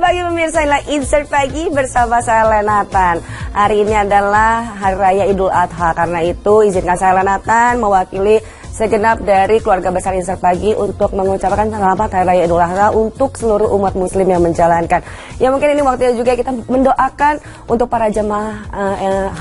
pagi pemirsa, inilah Insert Pagi bersama saya Lenatan. Hari ini adalah Hari Raya Idul Adha, karena itu izinkan saya Lenatan mewakili segenap dari keluarga besar Insert Pagi untuk mengucapkan selamat Hari Raya Idul Adha untuk seluruh umat muslim yang menjalankan. Ya mungkin ini waktunya juga kita mendoakan untuk para jemaah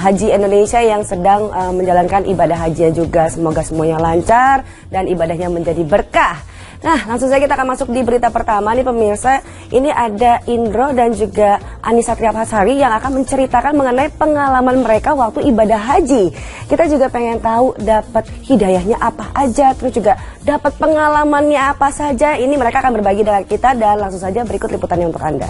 haji Indonesia yang sedang menjalankan ibadah hajinya juga. Semoga semuanya lancar dan ibadahnya menjadi berkah. Nah, langsung saja kita akan masuk di berita pertama nih pemirsa. Ini ada Indro dan juga Annisa Trihapsari yang akan menceritakan mengenai pengalaman mereka waktu ibadah haji. Kita juga pengen tahu dapat hidayahnya apa aja, terus juga dapat pengalamannya apa saja. Ini mereka akan berbagi dengan kita dan langsung saja berikut liputannya untuk Anda.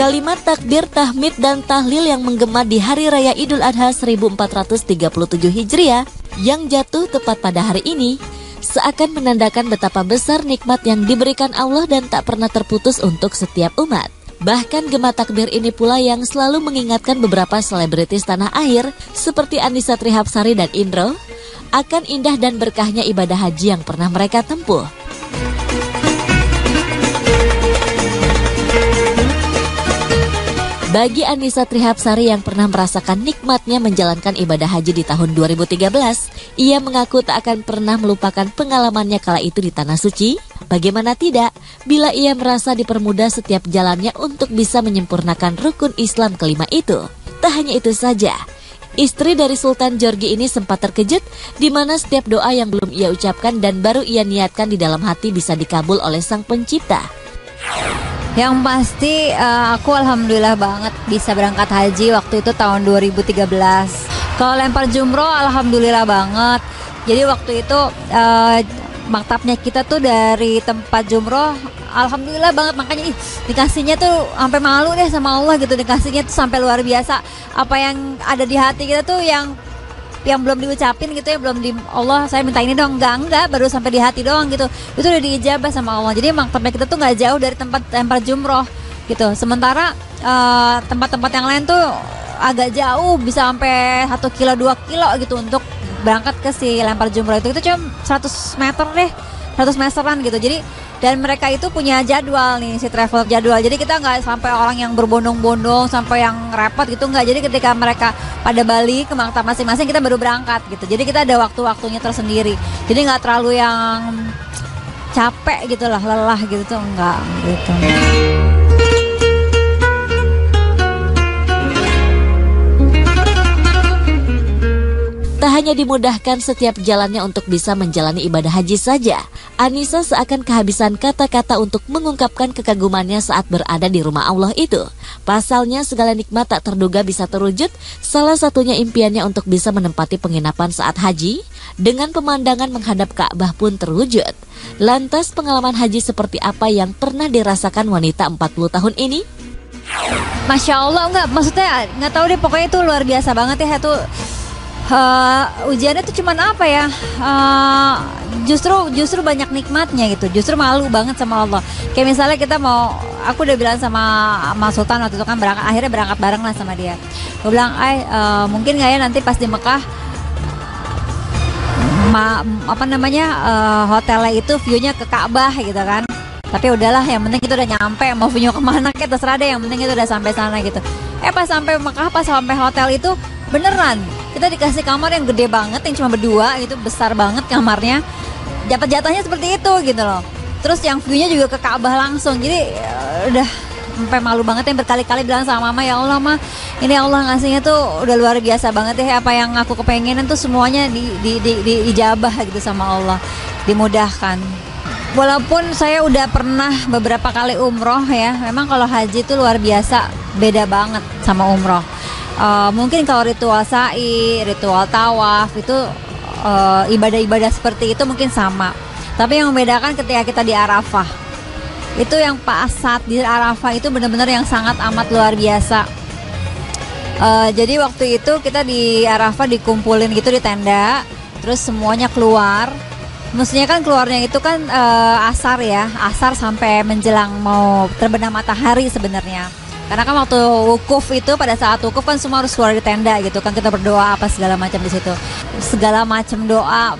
Kalimat takbir, tahmid, dan tahlil yang menggema di Hari Raya Idul Adha 1437 Hijriah yang jatuh tepat pada hari ini seakan menandakan betapa besar nikmat yang diberikan Allah dan tak pernah terputus untuk setiap umat. Bahkan gema takbir ini pula yang selalu mengingatkan beberapa selebritis tanah air seperti Annisa Trihapsari dan Indro akan indah dan berkahnya ibadah haji yang pernah mereka tempuh. Bagi Annisa Trihapsari yang pernah merasakan nikmatnya menjalankan ibadah haji di tahun 2013, ia mengaku tak akan pernah melupakan pengalamannya kala itu di Tanah Suci. Bagaimana tidak, bila ia merasa dipermudah setiap jalannya untuk bisa menyempurnakan rukun Islam kelima itu. Tak hanya itu saja, istri dari Sultan George ini sempat terkejut di mana setiap doa yang belum ia ucapkan dan baru ia niatkan di dalam hati bisa dikabul oleh Sang Pencipta. Yang pasti aku alhamdulillah banget bisa berangkat haji waktu itu tahun 2013. Kalau lempar jumroh alhamdulillah banget. Jadi waktu itu maktabnya kita tuh dari tempat jumroh alhamdulillah banget, makanya dikasihnya tuh sampai malu deh sama Allah gitu, dikasihnya tuh sampai luar biasa. Apa yang ada di hati kita tuh yang belum diucapin gitu ya, belum di Allah saya minta ini dong, enggak, baru sampai di hati doang gitu, itu udah diijabah sama Allah. Jadi maktabnya kita tuh nggak jauh dari tempat lempar jumroh gitu, sementara tempat-tempat yang lain tuh agak jauh, bisa sampai 1 kilo 2 kilo gitu untuk berangkat ke si lempar jumroh itu cuma 100 meter deh, 100 meteran gitu. Jadi dan mereka itu punya jadwal nih, si travel jadwal. Jadi kita nggak sampai orang yang berbondong-bondong, sampai yang repot gitu, nggak. Jadi ketika mereka pada Bali ke maktab masing-masing, kita baru berangkat gitu. Jadi kita ada waktu-waktunya tersendiri. Jadi nggak terlalu yang capek gitu lah, lelah gitu tuh nggak gitu. Tak hanya dimudahkan setiap jalannya untuk bisa menjalani ibadah haji saja, Annisa seakan kehabisan kata-kata untuk mengungkapkan kekagumannya saat berada di rumah Allah itu. Pasalnya segala nikmat tak terduga bisa terwujud, salah satunya impiannya untuk bisa menempati penginapan saat haji, dengan pemandangan menghadap Ka'bah pun terwujud. Lantas pengalaman haji seperti apa yang pernah dirasakan wanita 40 tahun ini? Masya Allah, maksudnya nggak tahu deh, pokoknya itu luar biasa banget ya itu. Ujiannya tuh cuman apa ya, justru banyak nikmatnya gitu, justru malu banget sama Allah. Kayak misalnya kita mau, aku udah bilang sama Sultan waktu itu kan, akhirnya berangkat bareng lah sama dia. Gue bilang, mungkin gak ya nanti pas di Mekah hotelnya itu viewnya ke Ka'bah gitu kan. Tapi udahlah, yang penting kita udah nyampe, mau view kemana kita terserah deh, yang penting kita udah sampai sana gitu. Pas sampai Mekah, pas sampai hotel itu beneran kita dikasih kamar yang gede banget, yang cuma berdua gitu, besar banget kamarnya, dapat jatahnya seperti itu gitu loh. Terus yang view-nya juga ke Ka'bah langsung. Jadi udah sampai malu banget, yang berkali-kali bilang sama mama, ya Allah mah ini Allah ngasihnya tuh udah luar biasa banget ya, apa yang aku kepengenan tuh semuanya diijabah gitu sama Allah, dimudahkan. Walaupun saya udah pernah beberapa kali umroh ya, memang kalau haji tuh luar biasa, beda banget sama umroh. Mungkin kalau ritual sa'i, ritual tawaf itu ibadah-ibadah seperti itu mungkin sama. Tapi yang membedakan ketika kita di Arafah, itu yang pas saat di Arafah itu benar-benar yang sangat amat luar biasa. Jadi waktu itu kita di Arafah dikumpulin gitu di tenda, terus semuanya keluar. Maksudnya kan keluarnya itu kan asar ya, asar sampai menjelang mau terbenam matahari sebenarnya. Karena kan waktu wukuf itu, pada saat wukuf kan semua harus keluar di tenda gitu kan, kita berdoa apa segala macam di situ. Segala macam doa,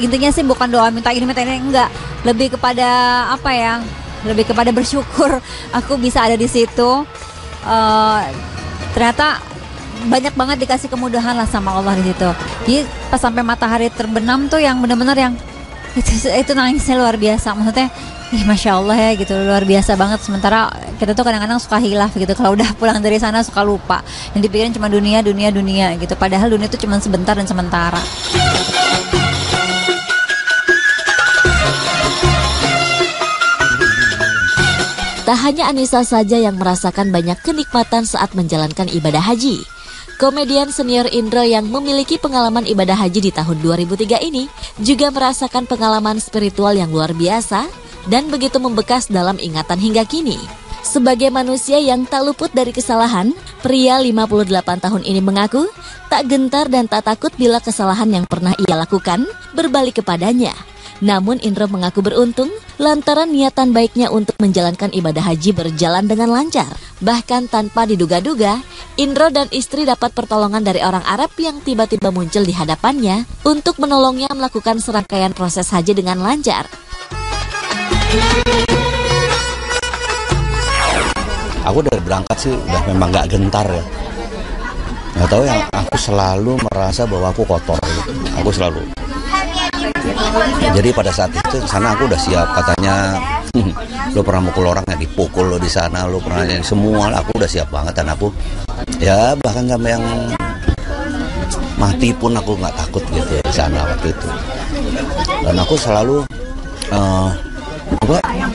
intinya sih bukan doa minta ini, enggak. Lebih kepada apa ya, lebih kepada bersyukur aku bisa ada di situ. Ternyata banyak banget dikasih kemudahan lah sama Allah di situ. Jadi pas sampai matahari terbenam tuh yang benar-benar yang itu nangisnya luar biasa. Maksudnya, ih masya Allah ya gitu, luar biasa banget. Sementara kita tuh kadang-kadang suka hilaf gitu. Kalau udah pulang dari sana suka lupa. Yang dipikirin cuma dunia gitu. Padahal dunia itu cuma sebentar dan sementara. Tak hanya Annisa saja yang merasakan banyak kenikmatan saat menjalankan ibadah haji. Komedian senior Indro yang memiliki pengalaman ibadah haji di tahun 2003 ini juga merasakan pengalaman spiritual yang luar biasa dan begitu membekas dalam ingatan hingga kini. Sebagai manusia yang tak luput dari kesalahan, pria 58 tahun ini mengaku tak gentar dan tak takut bila kesalahan yang pernah ia lakukan berbalik kepadanya. Namun Indro mengaku beruntung lantaran niatan baiknya untuk menjalankan ibadah haji berjalan dengan lancar. Bahkan tanpa diduga-duga, Indro dan istri dapat pertolongan dari orang Arab yang tiba-tiba muncul di hadapannya untuk menolongnya melakukan serangkaian proses haji dengan lancar. Aku dari berangkat sih udah memang gak gentar ya. Gak tahu yang aku selalu merasa bahwa aku kotor. Aku selalu. Jadi pada saat itu sana aku udah siap, katanya lo pernah mukul orang ya dipukul lo di sana, lo pernah yang semua, aku udah siap banget dan aku ya bahkan sampai yang mati pun aku nggak takut gitu ya, di sana waktu itu. Dan aku selalu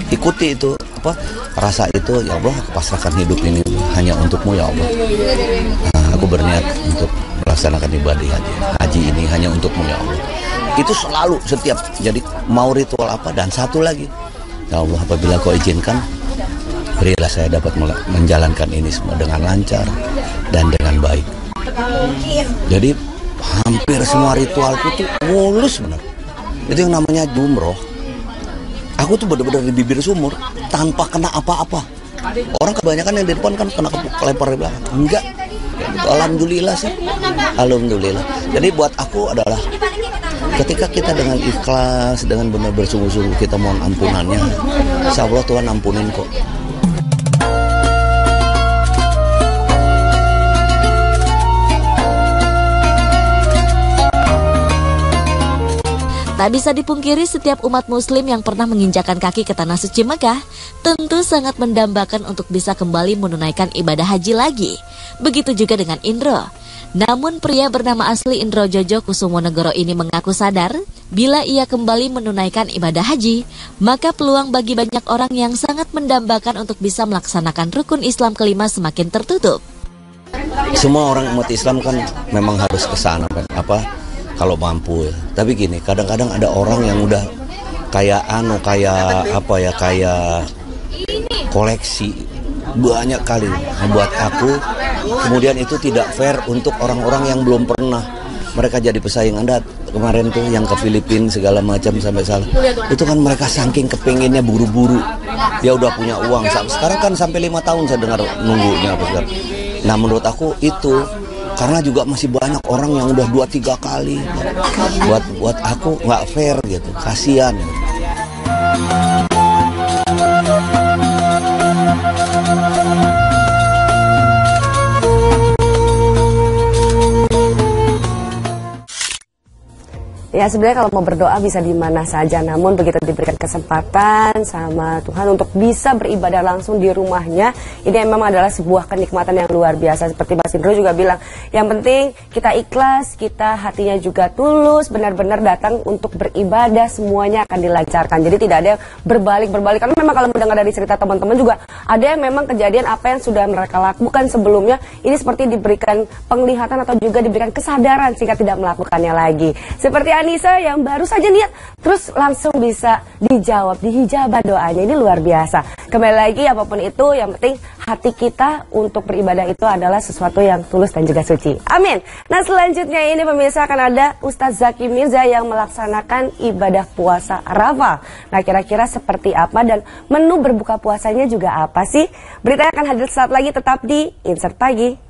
ikuti itu rasa itu, ya Allah aku pasrahkan hidup ini hanya untukmu ya Allah. Nah, aku berniat untuk melaksanakan ibadah haji ini hanya untukmu ya Allah. Itu selalu setiap, jadi mau ritual apa. Dan satu lagi, ya Allah apabila kau izinkan, berilah saya dapat menjalankan ini semua dengan lancar dan dengan baik. Jadi hampir semua ritualku tuh mulus benar. Itu yang namanya jumroh. Aku tuh benar-benar di bibir sumur tanpa kena apa-apa. Orang kebanyakan yang di depan kan kena kelepar di belakang. Enggak, alhamdulillah sih, alhamdulillah. Jadi buat aku adalah ketika kita dengan ikhlas, dengan benar bersungguh-sungguh kita mohon ampunannya, insya Allah Tuhan ampunin kok. Tak bisa dipungkiri setiap umat muslim yang pernah menginjakan kaki ke tanah suci Mekah tentu sangat mendambakan untuk bisa kembali menunaikan ibadah haji lagi. Begitu juga dengan Indro. Namun pria bernama asli Indrojojo Kusumo Negoro ini mengaku sadar bila ia kembali menunaikan ibadah haji, maka peluang bagi banyak orang yang sangat mendambakan untuk bisa melaksanakan rukun Islam kelima semakin tertutup. Semua orang umat Islam kan memang harus ke sana kan, kalau mampu ya. Tapi gini, kadang-kadang ada orang yang udah kayak koleksi banyak kali. Buat aku kemudian itu tidak fair untuk orang-orang yang belum pernah. Mereka jadi pesaing. Anda kemarin tuh yang ke Filipina segala macam sampai salah. Itu kan mereka saking kepinginnya buru-buru. Dia udah punya uang. Sekarang kan sampai 5 tahun saya dengar nunggunya. Nah menurut aku itu karena juga masih banyak orang yang udah 2-3 kali. Buat aku nggak fair gitu, kasihan. Ya sebenarnya kalau mau berdoa bisa di mana saja, namun begitu diberikan kesempatan sama Tuhan untuk bisa beribadah langsung di rumahnya, ini memang adalah sebuah kenikmatan yang luar biasa. Seperti Mas Indro juga bilang, yang penting kita ikhlas, kita hatinya juga tulus, benar-benar datang untuk beribadah, semuanya akan dilancarkan. Jadi tidak ada yang berbalik-berbalik. Karena memang kalau mendengar dari cerita teman-teman juga, ada yang memang kejadian apa yang sudah mereka lakukan sebelumnya, ini seperti diberikan penglihatan atau juga diberikan kesadaran sehingga tidak melakukannya lagi. Seperti Annisa yang baru saja lihat, terus langsung bisa dijawab, dihijabah doanya. Ini luar biasa. Kembali lagi, apapun itu, yang penting hati kita untuk beribadah itu adalah sesuatu yang tulus dan juga suci. Amin. Nah, selanjutnya ini pemirsa akan ada Ustadz Zaki Mirza yang melaksanakan ibadah puasa Arafah. Nah, kira-kira seperti apa dan menu berbuka puasanya juga apa sih? Beritanya akan hadir saat lagi, tetap di Insert Pagi.